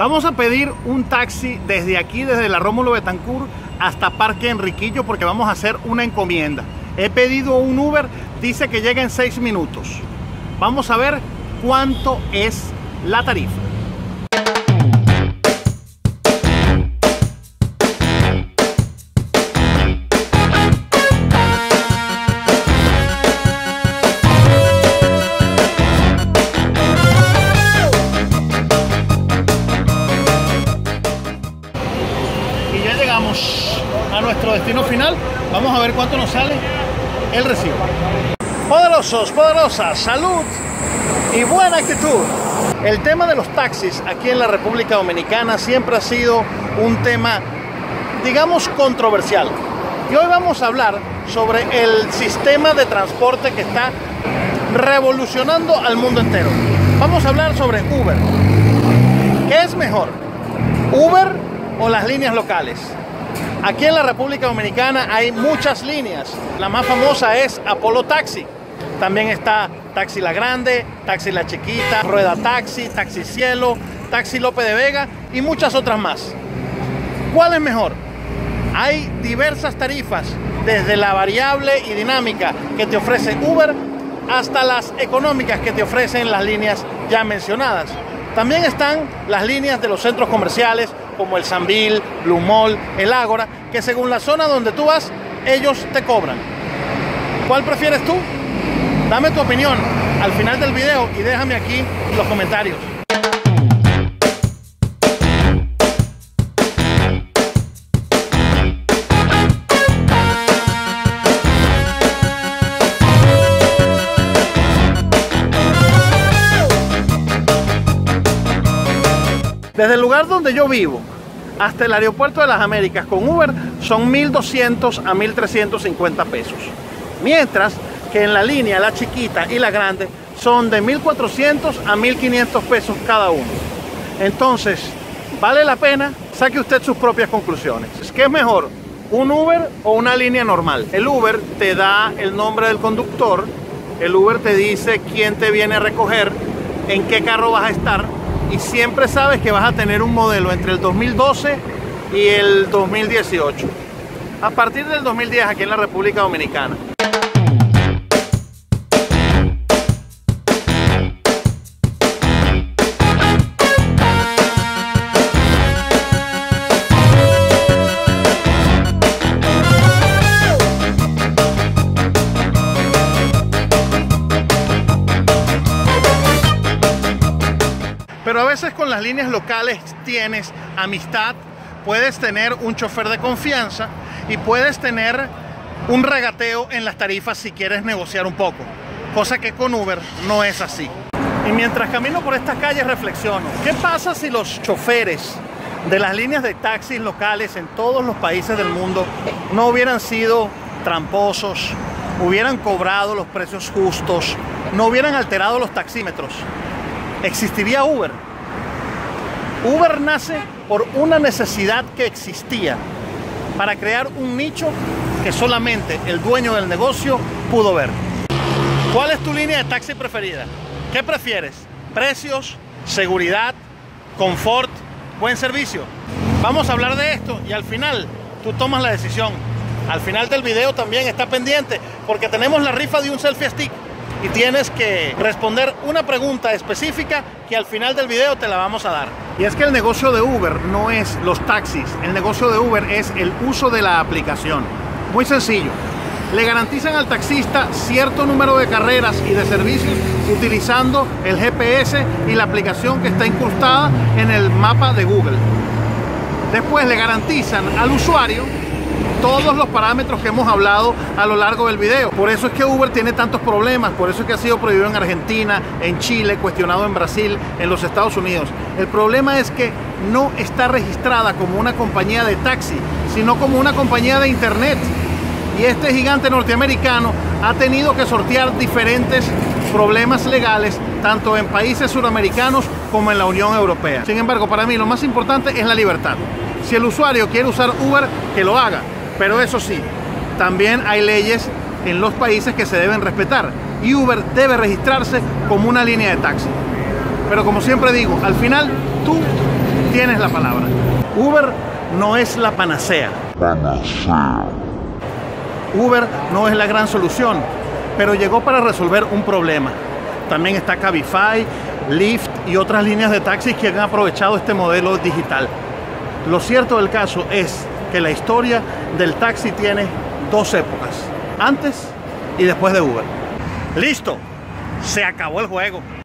Vamos a pedir un taxi desde aquí, desde la Rómulo Betancourt hasta Parque Enriquillo, porque vamos a hacer una encomienda. He pedido un Uber, dice que llega en 6 minutos. Vamos a ver cuánto es la tarifa. Y ya llegamos a nuestro destino final. Vamos a ver cuánto nos sale el recibo. Poderosos, poderosas, salud y buena actitud. El tema de los taxis aquí en la República Dominicana siempre ha sido un tema, digamos, controversial. Y hoy vamos a hablar sobre el sistema de transporte que está revolucionando al mundo entero. Vamos a hablar sobre Uber. ¿Qué es mejor? ¿Uber o las líneas locales? Aquí en la República Dominicana hay muchas líneas. La más famosa es Apolo Taxi. También está Taxi La Grande, Taxi La Chiquita, Rueda Taxi, Taxi Cielo, Taxi Lope de Vega y muchas otras más. ¿Cuál es mejor? Hay diversas tarifas, desde la variable y dinámica que te ofrece Uber hasta las económicas que te ofrecen las líneas ya mencionadas. También están las líneas de los centros comerciales como el Sambil, Blu Moll, el Ágora, que según la zona donde tú vas, ellos te cobran. ¿Cuál prefieres tú? Dame tu opinión al final del video y déjame aquí los comentarios. Desde el lugar donde yo vivo hasta el aeropuerto de las Américas con Uber son 1.200 a 1.350 pesos. Mientras que en la línea La Chiquita y La Grande son de 1.400 a 1.500 pesos cada uno. Entonces, ¿vale la pena? Saque usted sus propias conclusiones. ¿Qué es mejor? ¿Un Uber o una línea normal? El Uber te da el nombre del conductor, el Uber te dice quién te viene a recoger, en qué carro vas a estar, y siempre sabes que vas a tener un modelo entre el 2012 y el 2018. A partir del 2010 aquí en la República Dominicana. Pero a veces con las líneas locales tienes amistad, puedes tener un chofer de confianza y puedes tener un regateo en las tarifas si quieres negociar un poco, cosa que con Uber no es así. Y mientras camino por estas calles reflexiono, ¿qué pasa si los choferes de las líneas de taxis locales en todos los países del mundo no hubieran sido tramposos, hubieran cobrado los precios justos, no hubieran alterado los taxímetros? ¿Existiría Uber? Uber nace por una necesidad que existía para crear un nicho que solamente el dueño del negocio pudo ver. ¿Cuál es tu línea de taxi preferida? ¿Qué prefieres? ¿Precios? ¿Seguridad? ¿Confort? ¿Buen servicio? Vamos a hablar de esto y al final tú tomas la decisión. Al final del video también está pendiente porque tenemos la rifa de un selfie stick. Y tienes que responder una pregunta específica que al final del video te la vamos a dar. Y es que el negocio de Uber no es los taxis, el negocio de Uber es el uso de la aplicación. Muy sencillo, le garantizan al taxista cierto número de carreras y de servicios utilizando el GPS y la aplicación que está incrustada en el mapa de Google. Después le garantizan al usuario todos los parámetros que hemos hablado a lo largo del video. Por eso es que Uber tiene tantos problemas, por eso es que ha sido prohibido en Argentina, en Chile, cuestionado en Brasil, en los Estados Unidos. El problema es que no está registrada como una compañía de taxi, sino como una compañía de internet. Y este gigante norteamericano ha tenido que sortear diferentes problemas legales, tanto en países suramericanos como en la Unión Europea. Sin embargo, para mí lo más importante es la libertad. Si el usuario quiere usar Uber, que lo haga. Pero eso sí, también hay leyes en los países que se deben respetar. Y Uber debe registrarse como una línea de taxi. Pero como siempre digo, al final tú tienes la palabra. Uber no es la panacea. Uber no es la gran solución, pero llegó para resolver un problema. También está Cabify, Lyft y otras líneas de taxis que han aprovechado este modelo digital. Lo cierto del caso es que la historia del taxi tiene dos épocas, antes y después de Uber. ¡Listo! Se acabó el juego.